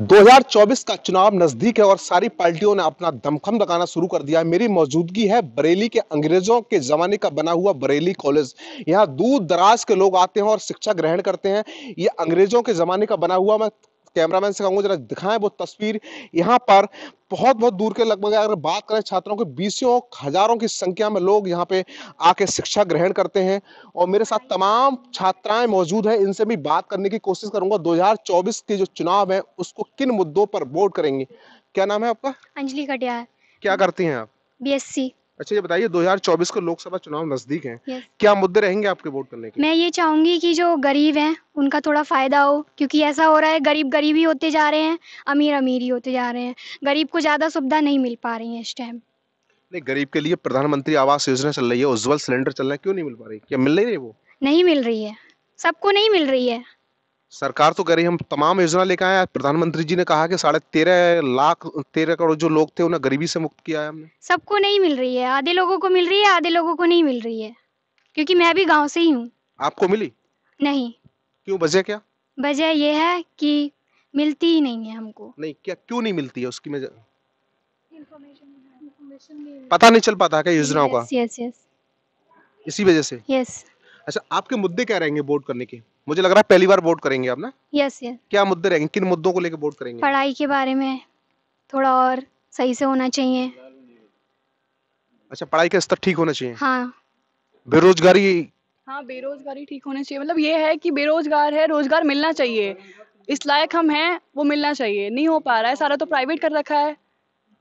2024 का चुनाव नजदीक है और सारी पार्टियों ने अपना दमखम लगाना शुरू कर दिया है। मेरी मौजूदगी है बरेली के अंग्रेजों के जमाने का बना हुआ बरेली कॉलेज। यहाँ दूर दराज के लोग आते हैं और शिक्षा ग्रहण करते हैं। ये अंग्रेजों के जमाने का बना हुआ, मैं कैमरामैन से कहूंगा जरा दिखाएं वो तस्वीर। यहाँ पर बहुत बहुत दूर के लगभग अगर बात करें छात्रों के बीसों हजारों की संख्या में लोग यहाँ पे आके शिक्षा ग्रहण करते हैं और मेरे साथ तमाम छात्राएं मौजूद हैं। इनसे भी बात करने की कोशिश करूंगा 2024 के जो चुनाव है उसको किन मुद्दों पर वोट करेंगे। क्या नाम है आपका? अंजलि कटियाल। क्या करती है आप? BSc। अच्छा, ये बताइए 2024 के लोकसभा चुनाव नजदीक है, क्या मुद्दे रहेंगे आपके वोट करने के? मैं ये चाहूंगी कि जो गरीब हैं उनका थोड़ा फायदा हो, क्योंकि ऐसा हो रहा है गरीब गरीब ही होते जा रहे हैं, अमीर अमीर ही होते जा रहे हैं, गरीब को ज्यादा सुविधा नहीं मिल पा रही है इस टाइम। नहीं, गरीब के लिए प्रधानमंत्री आवास योजना चल रही है, उज्जवल सिलेंडर चल रहा है, क्यों नहीं मिल पा रही? क्या मिल रही है? वो नहीं मिल रही है, सबको नहीं मिल रही है। सरकार तो कह रही हम तमाम योजना लेकर आए। प्रधानमंत्री जी ने कहा कि 13.5 करोड़ जो लोग थे उन्हें गरीबी से मुक्त किया है हमने। सबको नहीं मिल रही है, आधे लोगों को मिल रही है, आधे लोगों को नहीं मिल रही है, क्योंकि मैं भी गांव से ही हूँ। आपको मिली नहीं? क्यों, वजह क्या? वजह ये है कि मिलती ही नहीं है हमको। नहीं, क्या क्यों नहीं मिलती है उसकी पता नहीं चल पाता क्या योजनाओं का? इसी वजह से। अच्छा, आपके मुद्दे क्या रहेंगे वोट करने के? मुझे लग रहा है पहली बार वोट करेंगे आप ना? यस। क्या मुद्दे रहेंगे, किन मुद्दों को लेकर वोट करेंगे? पढ़ाई के बारे में थोड़ा और सही से होना चाहिए। अच्छा, पढ़ाई का स्तर ठीक होना चाहिए। हाँ। बेरोजगारी? हाँ, बेरोजगारी ठीक होना चाहिए। मतलब ये है कि बेरोजगार है, रोजगार मिलना चाहिए, इस लायक हम हैं वो मिलना चाहिए, नहीं हो पा रहा है, सारा तो प्राइवेट कर रखा है।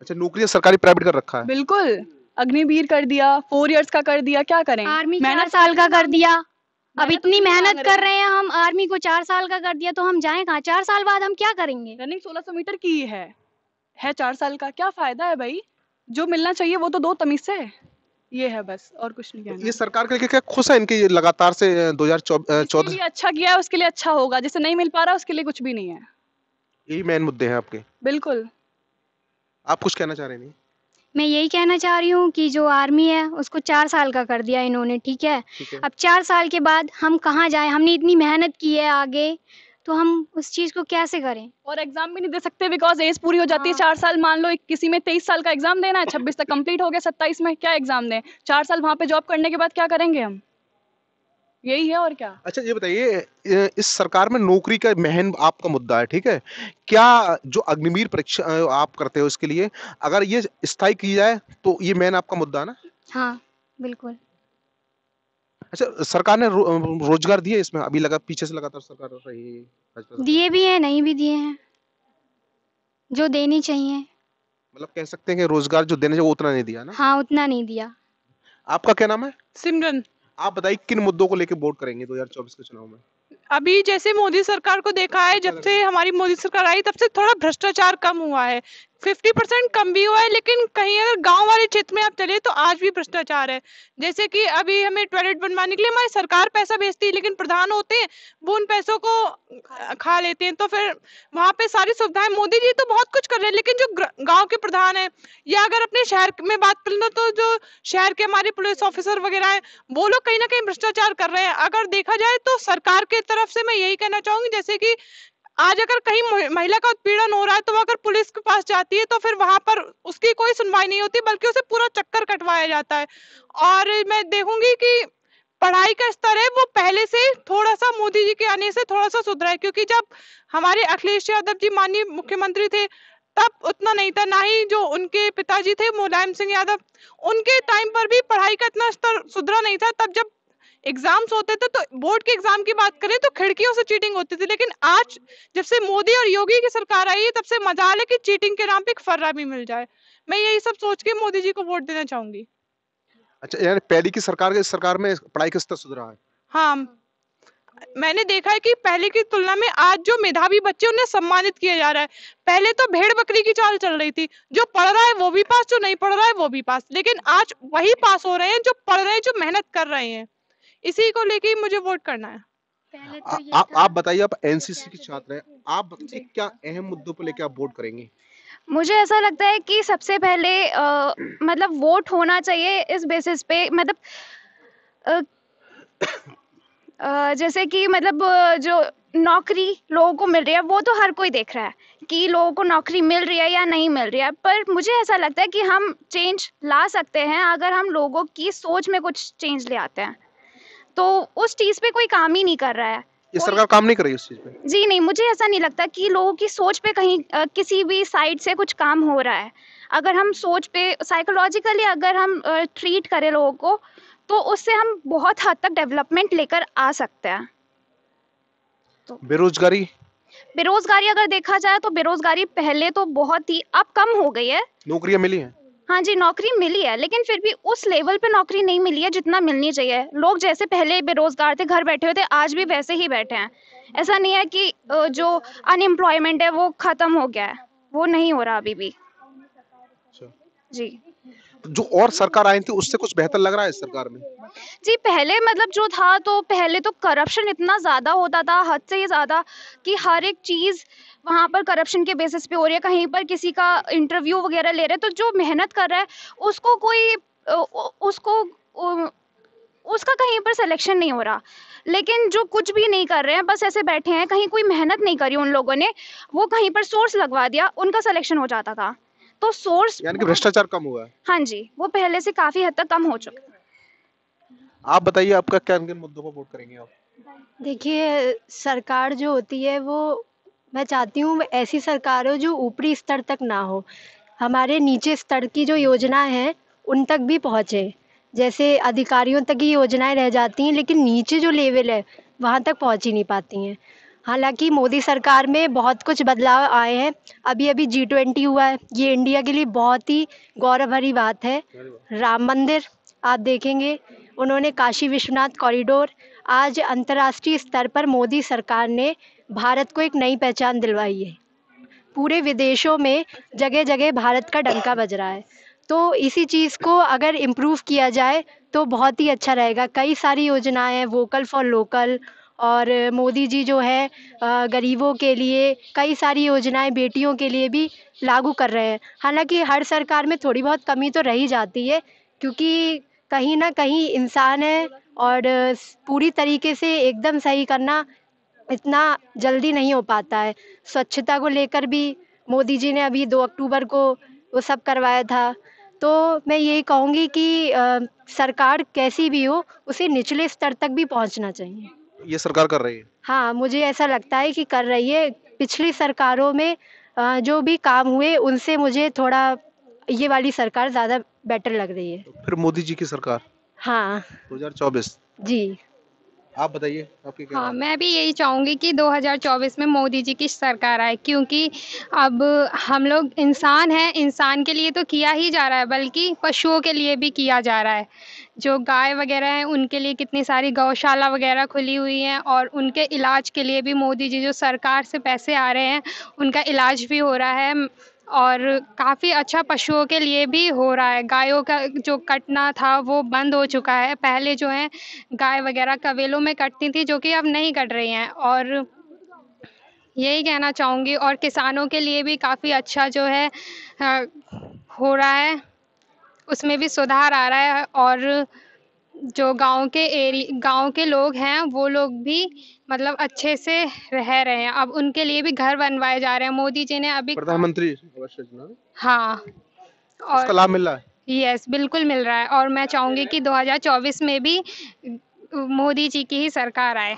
अच्छा, नौकरियाँ सरकारी प्राइवेट कर रखा है? बिल्कुल, अग्निवीर कर दिया, 4 इयर्स का कर दिया, क्या करें? आर्मी 4 साल का कर दिया। अब इतनी मेहनत कर रहे हैं हम, आर्मी को 4 साल का कर दिया, तो हम जाएं कहाँ? 4 साल बाद हम क्या करेंगे? रनिंग 1600 मीटर की है 4 साल का, क्या फायदा है भाई? जो मिलना चाहिए वो तो दो तमीज से, ये है बस, और कुछ नहीं कहना। ये सरकार करके क्या खुश है इनके लगातार से 2014? अच्छा किया है, उसके लिए अच्छा होगा, जिसे नहीं मिल पा रहा उसके लिए कुछ भी नहीं है। यही मेन मुद्दे है आपके? बिल्कुल। आप कुछ कहना चाह रहे हैं? मैं यही कहना चाह रही हूँ कि जो आर्मी है उसको 4 साल का कर दिया इन्होंने, ठीक है? अब 4 साल के बाद हम कहाँ जाएं? हमने इतनी मेहनत की है आगे, तो हम उस चीज को कैसे करें? और एग्जाम भी नहीं दे सकते बिकॉज एज पूरी हो जाती है। 4 साल, मान लो किसी में 23 साल का एग्जाम देना है, 26 तक कंप्लीट हो गया, 27 में क्या एग्जाम दें? 4 साल वहाँ पे जॉब करने के बाद क्या करेंगे हम? यही है और क्या। अच्छा, ये बताइए इस सरकार में नौकरी का मेहन आपका मुद्दा है, ठीक है? क्या जो अग्निवीर परीक्षा आप करते हो इसके लिए अगर ये स्थायी की जाए तो ये मेहन आपका मुद्दा है ना? हाँ, बिल्कुल। अच्छा, सरकार ने रोजगार दिए इसमें? अभी लगा पीछे से लगातार सरकार रही है, दिए भी है, नहीं भी दिए हैं, जो देनी चाहिए। मतलब कह सकते हैं कि रोजगार जो देने चाहिए उतना नहीं दिया ना? हाँ, उतना नहीं दिया। आपका क्या नाम है? सिमरन। आप बताइए किन मुद्दों को लेकर वोट करेंगे 2024 के चुनाव में? अभी जैसे मोदी सरकार को देखा है, जब से हमारी मोदी सरकार आई तब से थोड़ा भ्रष्टाचार कम हुआ है, 50% कम भी हुआ है, लेकिन कहीं अगर गांव वाले क्षेत्र में आप चले तो आज भी भ्रष्टाचार है। जैसे कि अभी हमें टॉयलेट बनवाने के लिए हमारी सरकार पैसा भेजती है, लेकिन प्रधान होते हैं वो उन पैसों को खा लेते हैं, तो फिर वहाँ पे सारी सुविधाएं। मोदी जी तो बहुत कुछ कर रहे हैं, लेकिन जो गाँव के प्रधान है, या अगर अपने शहर में बात कर लो तो जो शहर के हमारे पुलिस ऑफिसर वगैरह है वो लोग कहीं ना कहीं भ्रष्टाचार कर रहे हैं। अगर देखा जाए तो सरकार के तरफ से मैं यही कहना चाहूंगी, जैसे कि आज अगर कहीं महिला का उत्पीड़न हो रहा है तो वो अगर पुलिस के पास जाती है तो फिर वहां पर उसकी कोई सुनवाई नहीं होती, बल्कि उसे पूरा चक्कर कटवाया जाता है। और मैं देखूंगी कि पढ़ाई का स्तर है वो पहले से थोड़ा सा मोदी जी के आने से थोड़ा सा सुधरा है, क्योंकि जब हमारे अखिलेश यादव जी माननीय मुख्यमंत्री थे तब उतना नहीं था, ना ही जो उनके पिताजी थे मुलायम सिंह यादव, उनके टाइम पर भी पढ़ाई का इतना स्तर सुधरा नहीं था। तब जब एग्जाम्स होते थे तो बोर्ड के एग्जाम की बात करें तो खिड़कियों से चीटिंग होती थी, लेकिन आज जब से मोदी और योगी की सरकार आई है तब से मजाल है कि चीटिंग के नाम पे एक फर्रा भी मिल जाए। मैं यही सब सोच के मोदी जी को वोट देना चाहूंगी। अच्छा, यानी पहले की सरकार के सरकार में पढ़ाई का स्तर सुधरा है? हाँ, मैंने देखा है कि पहले की तुलना में आज जो मेधावी बच्चे उन्हें सम्मानित किया जा रहा है। पहले तो भेड़ बकरी की चाल चल रही थी, जो पढ़ रहा है वो भी पास, जो नहीं पढ़ रहा है वो भी पास, लेकिन आज वही पास हो रहे हैं जो पढ़ रहे हैं, जो मेहनत कर रहे हैं। इसी को लेके मुझे वोट करना है। पहले तो ये आप बताइए, आप एनसीसी की छात्र हैं, आप बताइए क्या अहम मुद्दों पर लेके आप वोट करेंगे? मुझे ऐसा लगता है कि सबसे पहले मतलब वोट होना चाहिए इस बेसिस पे, मतलब जैसे कि मतलब जो नौकरी लोगों को मिल रही है वो तो हर कोई देख रहा है कि लोगों को नौकरी मिल रही है या नहीं मिल रही है, पर मुझे ऐसा लगता है कि हम चेंज ला सकते हैं अगर हम लोगों की सोच में कुछ चेंज ले आते हैं। तो उस चीज़ पे कोई काम ही नहीं कर रहा है, ये सरकार काम नहीं कर रही उस चीज़ पे। जी नहीं, मुझे ऐसा नहीं लगता कि लोगों की सोच पे कहीं किसी भी साइड से कुछ काम हो रहा है। अगर हम सोच पे साइकोलॉजिकली अगर हम ट्रीट करें लोगों को तो उससे हम बहुत हद तक डेवलपमेंट लेकर आ सकते हैं। तो बेरोजगारी अगर देखा जाए तो बेरोजगारी पहले तो बहुत ही अब कम हो गई है, नौकरियां मिली हैं। हाँ जी, नौकरी मिली है, लेकिन फिर भी उस लेवल पे नौकरी नहीं मिली है जितना मिलनी चाहिए। लोग जैसे पहले बेरोजगार थे, घर बैठे हुए थे, आज भी वैसे ही बैठे हैं। ऐसा नहीं है कि जो अनएम्प्लॉयमेंट है वो खत्म हो गया है, वो नहीं हो रहा अभी भी। जी, जो और सरकार आई थी उससे कुछ बेहतर लग रहा है इस सरकार में? जी, पहले मतलब जो था तो पहले तो करप्शन इतना ज्यादा होता था, हद से ही ज्यादा, कि हर एक चीज वहाँ पर करप्शन के बेसिस पे हो रही है। कहीं पर किसी का इंटरव्यू वगैरह ले रहे हैं तो जो मेहनत कर रहा है उसको कोई उसका कहीं पर सिलेक्शन नहीं हो रहा। लेकिन जो कुछ भी नहीं कर रहे हैं, बस ऐसे बैठे हैं, कहीं कोई मेहनत नहीं करी उन लोगों ने, वो कहीं पर सोर्स लगवा दिया, उनका सिलेक्शन हो जाता था। तो सोर्स यानी कि भ्रष्टाचार कम हुआ है। हाँ जी, वो पहले से काफी हद तक कम हो चुका। आप बताइए, आपका क्या मुद्दों को वोट करेंगे आप? देखिए, सरकार जो होती है वो मैं चाहती हूँ ऐसी सरकार हो जो ऊपरी स्तर तक ना हो, हमारे नीचे स्तर की जो योजना है उन तक भी पहुँचे। जैसे अधिकारियों तक ही योजनाएं रह जाती हैं लेकिन नीचे जो लेवल है वहाँ तक पहुँच ही नहीं पाती हैं। हालांकि मोदी सरकार में बहुत कुछ बदलाव आए हैं। अभी अभी G20 हुआ है, ये इंडिया के लिए बहुत ही गौरव भरी बात है। राम मंदिर आप देखेंगे, उन्होंने काशी विश्वनाथ कॉरिडोर, आज अंतर्राष्ट्रीय स्तर पर मोदी सरकार ने भारत को एक नई पहचान दिलवाई है। पूरे विदेशों में जगह जगह भारत का डंका बज रहा है, तो इसी चीज़ को अगर इम्प्रूव किया जाए तो बहुत ही अच्छा रहेगा। कई सारी योजनाएं हैं, वोकल फॉर लोकल, और मोदी जी जो है गरीबों के लिए कई सारी योजनाएं बेटियों के लिए भी लागू कर रहे हैं। हालांकि हर सरकार में थोड़ी बहुत कमी तो रही जाती है, क्योंकि कहीं ना कहीं इंसान है और पूरी तरीके से एकदम सही करना इतना जल्दी नहीं हो पाता है। स्वच्छता को लेकर भी मोदी जी ने अभी 2 अक्टूबर को वो सब करवाया था। तो मैं यही कहूँगी कि सरकार कैसी भी हो उसे निचले स्तर तक भी पहुँचना चाहिए। ये सरकार कर रही है? हाँ, मुझे ऐसा लगता है कि कर रही है। पिछली सरकारों में जो भी काम हुए उनसे मुझे थोड़ा ये वाली सरकार ज़्यादा बेटर लग रही है। फिर मोदी जी की सरकार? हाँ, 2024। जी, आप बताइए आपकी क्या? हाँ, मैं भी यही चाहूँगी कि 2024 में मोदी जी की सरकार आए, क्योंकि अब हम लोग इंसान हैं, इंसान के लिए तो किया ही जा रहा है, बल्कि पशुओं के लिए भी किया जा रहा है। जो गाय वगैरह हैं उनके लिए कितनी सारी गौशाला वगैरह खुली हुई हैं, और उनके इलाज के लिए भी मोदी जी जो सरकार से पैसे आ रहे हैं उनका इलाज भी हो रहा है, और काफ़ी अच्छा पशुओं के लिए भी हो रहा है। गायों का जो कटना था वो बंद हो चुका है। पहले जो है गाय वगैरह कवेलों में कटती थी, जो कि अब नहीं कट रही हैं, और यही कहना चाहूँगी। और किसानों के लिए भी काफ़ी अच्छा जो है हो रहा है, उसमें भी सुधार आ रहा है। और जो गांव के लोग हैं वो लोग भी मतलब अच्छे से रह रहे हैं, अब उनके लिए भी घर बनवाए जा रहे हैं। मोदी जी ने अभी प्रधानमंत्री आवास योजना, हाँ, और इसका लाभ मिल रहा है। यस, बिल्कुल मिल रहा है। और मैं चाहूँगी कि 2024 में भी मोदी जी की ही सरकार आए।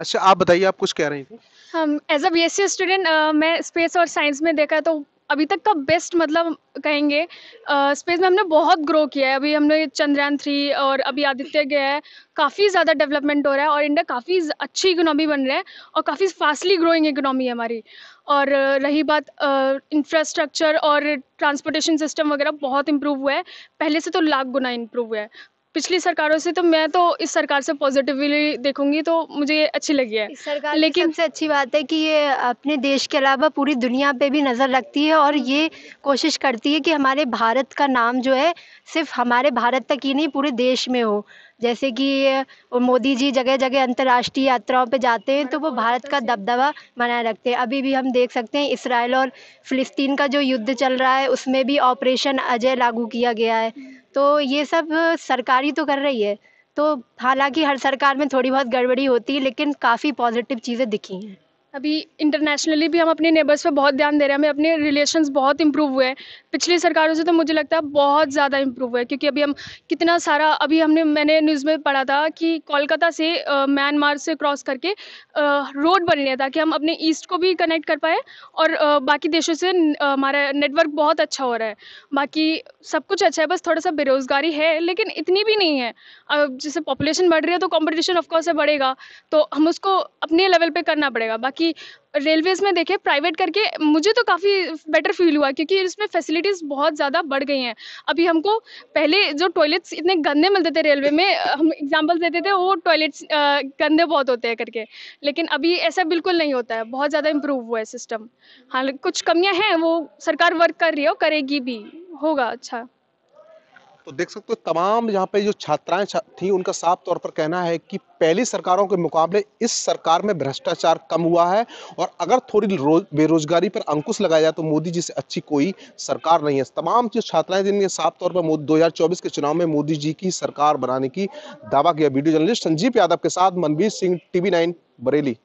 अच्छा, आप बताइए, आप कुछ कह रही थी? हम एज अ BSc स्टूडेंट मैं स्पेस और साइंस में देखा तो अभी तक का बेस्ट मतलब कहेंगे। स्पेस में हमने बहुत ग्रो किया है। अभी हमने Chandrayaan-3 और अभी आदित्य गया है, काफ़ी ज़्यादा डेवलपमेंट हो रहा है, और इंडिया काफ़ी अच्छी इकोनॉमी बन रहा है और काफ़ी फास्टली ग्रोइंग इकोनॉमी है हमारी। और रही बात इंफ्रास्ट्रक्चर और ट्रांसपोर्टेशन सिस्टम वगैरह बहुत इम्प्रूव हुआ है, पहले से तो लाख गुना इम्प्रूव हुआ है पिछली सरकारों से। तो मैं तो इस सरकार से पॉजिटिवली देखूंगी, तो मुझे अच्छी लगी है इस सरकार। लेकिन सबसे अच्छी बात है कि ये अपने देश के अलावा पूरी दुनिया पे भी नज़र रखती है, और ये कोशिश करती है कि हमारे भारत का नाम जो है सिर्फ हमारे भारत तक ही नहीं पूरे देश में हो। जैसे कि मोदी जी जगह जगह अंतर्राष्ट्रीय यात्राओं पे जाते हैं तो वो भारत का दबदबा बनाए रखते हैं। अभी भी हम देख सकते हैं इसराइल और फिलिस्तीन का जो युद्ध चल रहा है उसमें भी ऑपरेशन अजय लागू किया गया है। तो ये सब सरकारी तो कर रही है, तो हालांकि हर सरकार में थोड़ी बहुत गड़बड़ी होती है, लेकिन काफ़ी पॉजिटिव चीज़ें दिखी हैं। अभी इंटरनेशनली भी हम अपने नेबर्स पे बहुत ध्यान दे रहे हैं, हमें अपने रिलेशंस बहुत इम्प्रूव हुए हैं पिछली सरकारों से, तो मुझे लगता है बहुत ज़्यादा इम्प्रूव हुआ है। क्योंकि अभी हम कितना सारा अभी मैंने न्यूज़ में पढ़ा था कि कोलकाता से म्यांमार से क्रॉस करके रोड बन रही, ताकि हम अपने ईस्ट को भी कनेक्ट कर पाए और बाकी देशों से हमारा नेटवर्क बहुत अच्छा हो रहा है। बाकी सब कुछ अच्छा है, बस थोड़ा सा बेरोज़गारी है, लेकिन इतनी भी नहीं है। जैसे पॉपुलेशन बढ़ रही है तो कॉम्पिटिशन ऑफकोर्स बढ़ेगा, तो हम उसको अपने लेवल पर करना पड़ेगा। बाकी रेलवेज में देखे प्राइवेट करके मुझे तो काफ़ी बेटर फील हुआ, क्योंकि इसमें फैसिलिटीज़ बहुत ज़्यादा बढ़ गई हैं। अभी हमको पहले जो टॉयलेट्स इतने गंदे मिलते थे रेलवे में, हम एग्जांपल्स देते थे वो टॉयलेट्स गंदे बहुत होते हैं करके, लेकिन अभी ऐसा बिल्कुल नहीं होता है। बहुत ज़्यादा इम्प्रूव हुआ है सिस्टम। हाँ, कुछ कमियाँ हैं, वो सरकार वर्क कर रही है और करेगी भी, होगा अच्छा। तो देख सकते हो तमाम यहाँ पे जो छात्राएं थी उनका साफ तौर पर कहना है कि पहली सरकारों के मुकाबले इस सरकार में भ्रष्टाचार कम हुआ है, और अगर थोड़ी बेरोजगारी पर अंकुश लगाया जाए तो मोदी जी से अच्छी कोई सरकार नहीं है। तमाम जो छात्राएं जिनने साफ तौर पर 2024 के चुनाव में मोदी जी की सरकार बनाने की दावा किया। वीडियो जर्नलिस्ट संजीव यादव के साथ मनवीर सिंह, TV9 बरेली।